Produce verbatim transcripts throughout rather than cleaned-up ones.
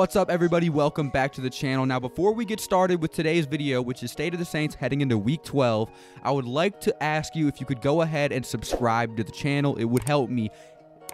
What's up, everybody? Welcome back to the channel. Now, before we get started with today's video, which is State of the Saints heading into week twelve, I would like to ask you if you could go ahead and subscribe to the channel. It would help me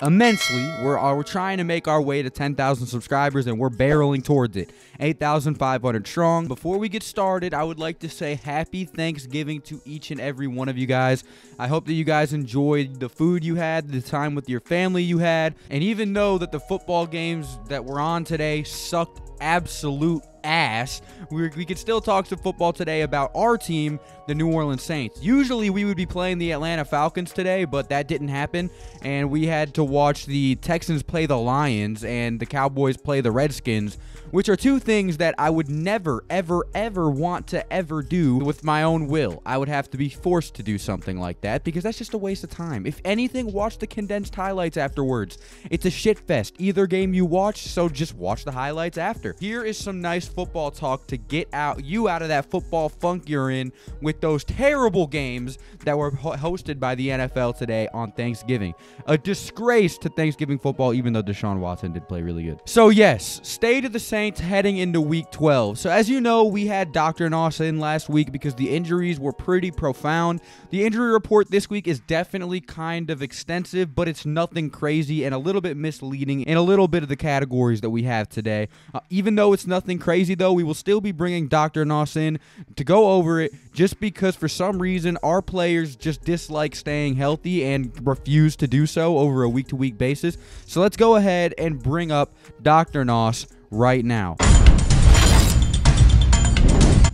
immensely. We're, we're trying to make our way to ten thousand subscribers, and we're barreling towards it. eight thousand five hundred strong. Before we get started, I would like to say happy Thanksgiving to each and every one of you guys. I hope that you guys enjoyed the food you had, the time with your family you had, and even though that the football games that were on today sucked absolute ass, we, we could still talk some football today about our team, the New Orleans Saints. Usually we would be playing the Atlanta Falcons today, but that didn't happen, and we had to watch the Texans play the Lions and the Cowboys play the Redskins, which are two things that I would never, ever, ever want to ever do with my own will. I would have to be forced to do something like that because that's just a waste of time. If anything, watch the condensed highlights afterwards. It's a shit fest either game you watch, so just watch the highlights after. Here is some nice football talk to get out you out of that football funk you're in with those terrible games that were ho hosted by the N F L today on Thanksgiving. A disgrace to Thanksgiving football, even though Deshaun Watson did play really good. So yes, State of the Saints heading into week twelve. So as you know, we had Doctor Noss in last week because the injuries were pretty profound. The injury report this week is definitely kind of extensive, but it's nothing crazy and a little bit misleading in a little bit of the categories that we have today. Uh, even though it's nothing crazy, though, we will still be bringing Doctor Noss in to go over it just because for some reason our players just dislike staying healthy and refuse to do so over a week-to-week basis. So let's go ahead and bring up Doctor Noss right now.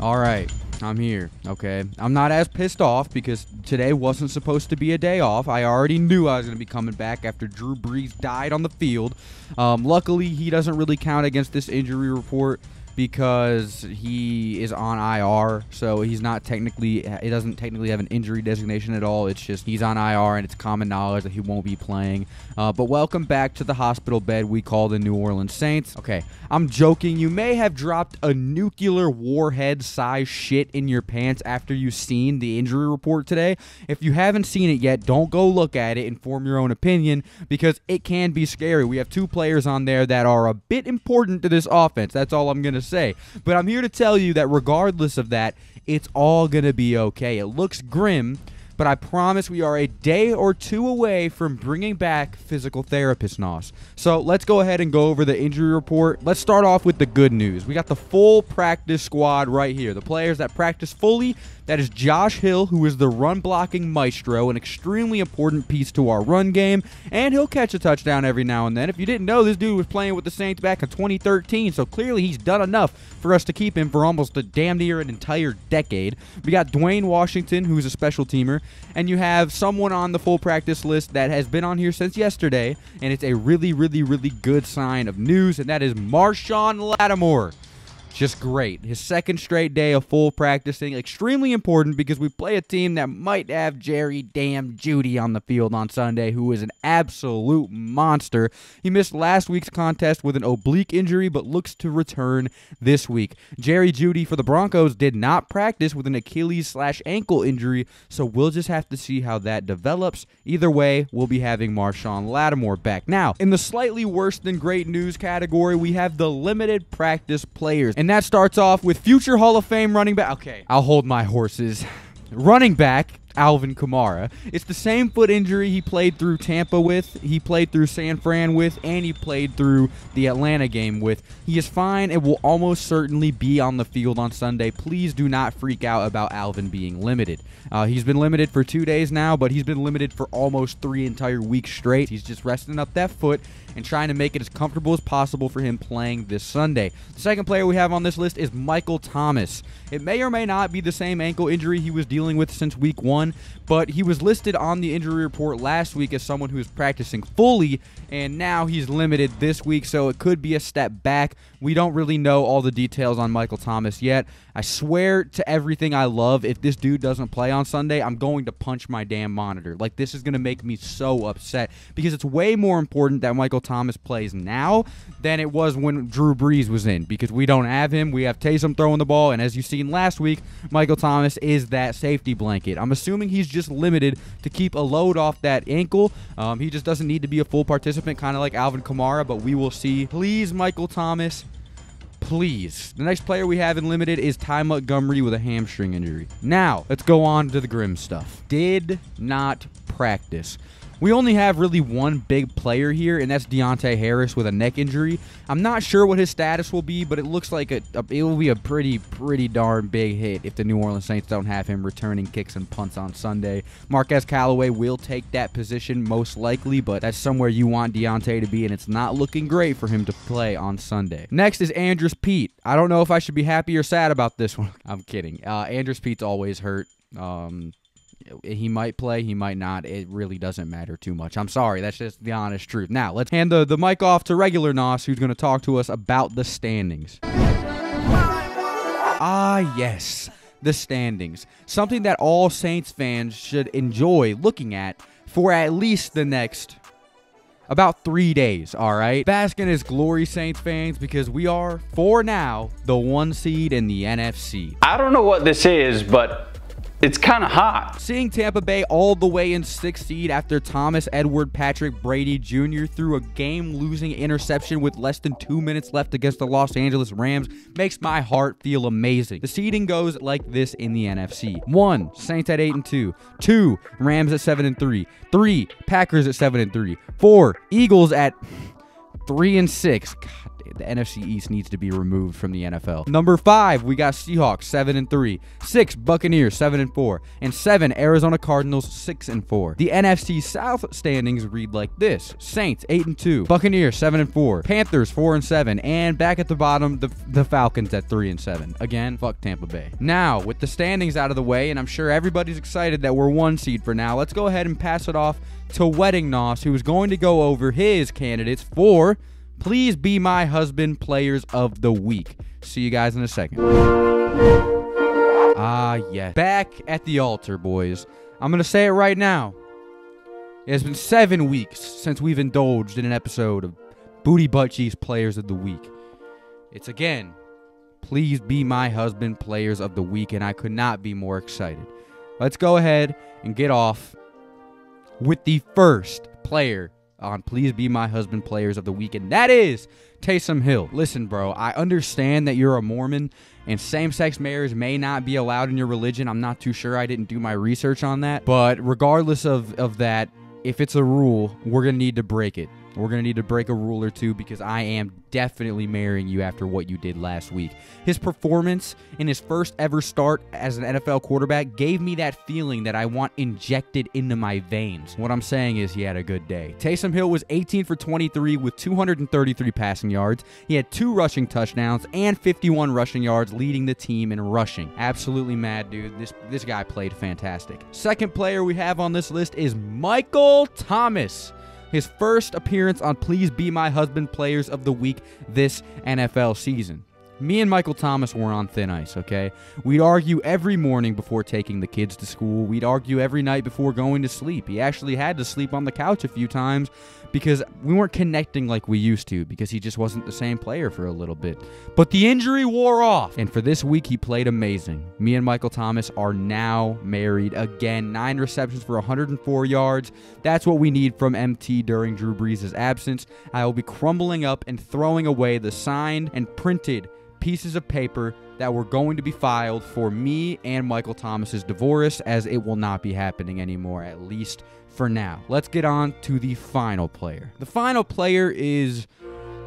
All right, I'm here, okay? I'm not as pissed off because today wasn't supposed to be a day off. I already knew I was going to be coming back after Drew Brees died on the field. Um, luckily, he doesn't really count against this injury report because he is on I R, so he's not technically, it doesn't technically have an injury designation at all. It's just he's on I R, and it's common knowledge that he won't be playing. Uh, but welcome back to the hospital bed we call the New Orleans Saints. Okay, I'm joking. You may have dropped a nuclear warhead-sized shit in your pants after you've seen the injury report today. If you haven't seen it yet, don't go look at it and form your own opinion because it can be scary. We have two players on there that are a bit important to this offense. That's all I'm going to say, but I'm here to tell you that regardless of that, it's all gonna be okay. It looks grim, but I promise we are a day or two away from bringing back physical therapist Noss. So let's go ahead and go over the injury report. Let's start off with the good news. We got the full practice squad right here. The players that practice fully, that is Josh Hill, who is the run-blocking maestro, an extremely important piece to our run game, and he'll catch a touchdown every now and then. If you didn't know, this dude was playing with the Saints back in twenty thirteen, so clearly he's done enough for us to keep him for almost a damn near an entire decade. We got Dwayne Washington, who's a special teamer, and you have someone on the full practice list that has been on here since yesterday, and it's a really, really, really good sign of news, and that is Marshon Lattimore. Just great. His second straight day of full practicing. Extremely important because we play a team that might have Jerry damn Jeudy on the field on Sunday, who is an absolute monster. He missed last week's contest with an oblique injury, but looks to return this week. Jerry Jeudy for the Broncos did not practice with an Achilles slash ankle injury, so we'll just have to see how that develops. Either way, we'll be having Marshon Lattimore back. Now, in the slightly worse than great news category, we have the limited practice players. And that starts off with future Hall of Fame running back. Okay, I'll hold my horses. Running back, Alvin Kamara. It's the same foot injury he played through Tampa with, he played through San Fran with, and he played through the Atlanta game with. He is fine and will almost certainly be on the field on Sunday. Please do not freak out about Alvin being limited. Uh, he's been limited for two days now, but he's been limited for almost three entire weeks straight. He's just resting up that foot and trying to make it as comfortable as possible for him playing this Sunday. The second player we have on this list is Michael Thomas. It may or may not be the same ankle injury he was dealing with since week one, but he was listed on the injury report last week as someone who is practicing fully, and now he's limited this week, so it could be a step back. We don't really know all the details on Michael Thomas yet. I swear to everything I love, if this dude doesn't play on Sunday, I'm going to punch my damn monitor. Like, this is going to make me so upset because it's way more important that Michael Thomas plays now than it was when Drew Brees was in because we don't have him. We have Taysom throwing the ball, and as you've seen last week, Michael Thomas is that safety blanket. I'm assuming Assuming he's just limited to keep a load off that ankle. Um, he just doesn't need to be a full participant, kind of like Alvin Kamara, but we will see. Please, Michael Thomas, please. The next player we have in limited is Ty Montgomery with a hamstring injury. Now, let's go on to the grim stuff. Did not practice. We only have really one big player here, and that's Deontay Harris with a neck injury. I'm not sure what his status will be, but it looks like a, a, it will be a pretty, pretty darn big hit if the New Orleans Saints don't have him returning kicks and punts on Sunday. Marquez Calloway will take that position most likely, but that's somewhere you want Deontay to be, and it's not looking great for him to play on Sunday. Next is Andrus Peat. I don't know if I should be happy or sad about this one. I'm kidding. Uh, Andrus Peat's always hurt. Um... He might play, he might not. It really doesn't matter too much. I'm sorry, that's just the honest truth. Now, let's hand the, the mic off to regular Nos, who's going to talk to us about the standings. Ah, yes, the standings. Something that all Saints fans should enjoy looking at for at least the next about three days, all right? Bask in his glory, Saints fans, because we are, for now, the one seed in the N F C. I don't know what this is, but it's kind of hot. Seeing Tampa Bay all the way in sixth seed after Thomas Edward Patrick Brady Junior threw a game-losing interception with less than two minutes left against the Los Angeles Rams makes my heart feel amazing. The seeding goes like this in the N F C. one. Saints at eight and two. two. Rams at seven and three. three. Packers at seven and three. four. Eagles at three and six. God. The N F C East needs to be removed from the N F L. Number five, we got Seahawks, seven and three. six, Buccaneers, seven and four. And seven, Arizona Cardinals, six and four. The N F C South standings read like this. Saints, eight and two. Buccaneers, seven and four. Panthers, four and seven. And back at the bottom, the, the Falcons at three and seven. Again, fuck Tampa Bay. Now, with the standings out of the way, and I'm sure everybody's excited that we're one seed for now, let's go ahead and pass it off to Wedding Nos, who is going to go over his candidates for Please Be My Husband Players of the Week. See you guys in a second. Ah, yes. Back at the altar, boys. I'm going to say it right now. It has been seven weeks since we've indulged in an episode of Booty Butt Cheeks Players of the Week. It's again, Please Be My Husband Players of the Week, and I could not be more excited. Let's go ahead and get off with the first player on Please Be My Husband Players of the Week, and that is Taysom Hill. Listen, bro, I understand that you're a Mormon and same-sex marriage may not be allowed in your religion. I'm not too sure. I didn't do my research on that. But regardless of, of that, if it's a rule, we're going to need to break it. We're going to need to break a rule or two because I am definitely marrying you after what you did last week. His performance in his first ever start as an N F L quarterback gave me that feeling that I want injected into my veins. What I'm saying is he had a good day. Taysom Hill was eighteen for twenty-three with two hundred thirty-three passing yards. He had two rushing touchdowns and fifty-one rushing yards, leading the team in rushing. Absolutely mad, dude. This, this guy played fantastic. Second player we have on this list is Michael Thomas. His first appearance on Please Be My Husband Players of the Week this N F L season. Me and Michael Thomas were on thin ice, okay? We'd argue every morning before taking the kids to school. We'd argue every night before going to sleep. He actually had to sleep on the couch a few times because we weren't connecting like we used to because he just wasn't the same player for a little bit. But the injury wore off, and for this week, he played amazing. Me and Michael Thomas are now married again. Nine receptions for one hundred four yards. That's what we need from M T during Drew Brees' absence. I will be crumbling up and throwing away the signed and printed pieces of paper that were going to be filed for me and Michael Thomas's divorce, as it will not be happening anymore, at least for now. Let's get on to the final player. The final player is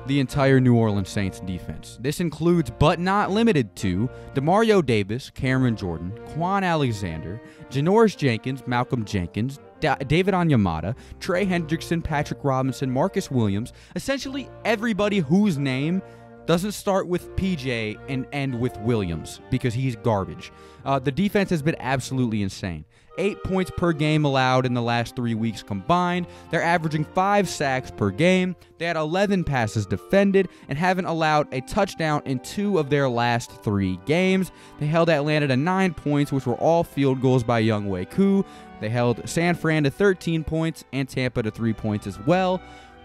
the entire New Orleans Saints defense. This includes, but not limited to, DeMario Davis, Cameron Jordan, Kwon Alexander, Janoris Jenkins, Malcolm Jenkins, Da- David Onyemata, Trey Hendrickson, Patrick Robinson, Marcus Williams, essentially everybody whose name doesn't start with P J and end with Williams because he's garbage. Uh, the defense has been absolutely insane. Eight points per game allowed in the last three weeks combined. They're averaging five sacks per game. They had eleven passes defended and haven't allowed a touchdown in two of their last three games. They held Atlanta to nine points, which were all field goals by Younghoe Koo. They held San Fran to thirteen points and Tampa to three points as well.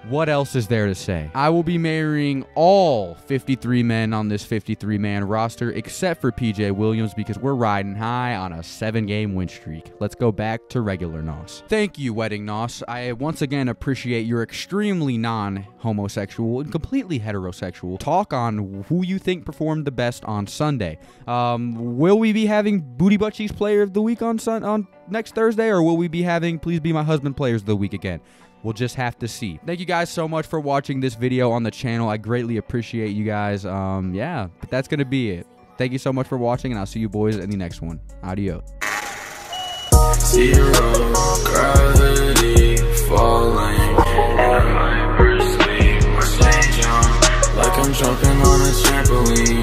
What else is there to say? I will be marrying all fifty-three men on this fifty-three man roster, except for P J Williams, because we're riding high on a seven game win streak. Let's go back to regular N O S. Thank you, Wedding N O S. I once again appreciate your extremely non-homosexual and completely heterosexual talk on who you think performed the best on Sunday. Um, will we be having Booty Butt Cheeks Player of the Week on Sun on next Thursday, or will we be having Please Be My Husband Players of the Week again? We'll just have to see. Thank you guys so much for watching this video on the channel. I greatly appreciate you guys. Um, yeah, but that's going to be it. Thank you so much for watching, and I'll see you boys in the next one. Adios. Zero gravity falling in my sleep. Like I'm jumping on a trampoline.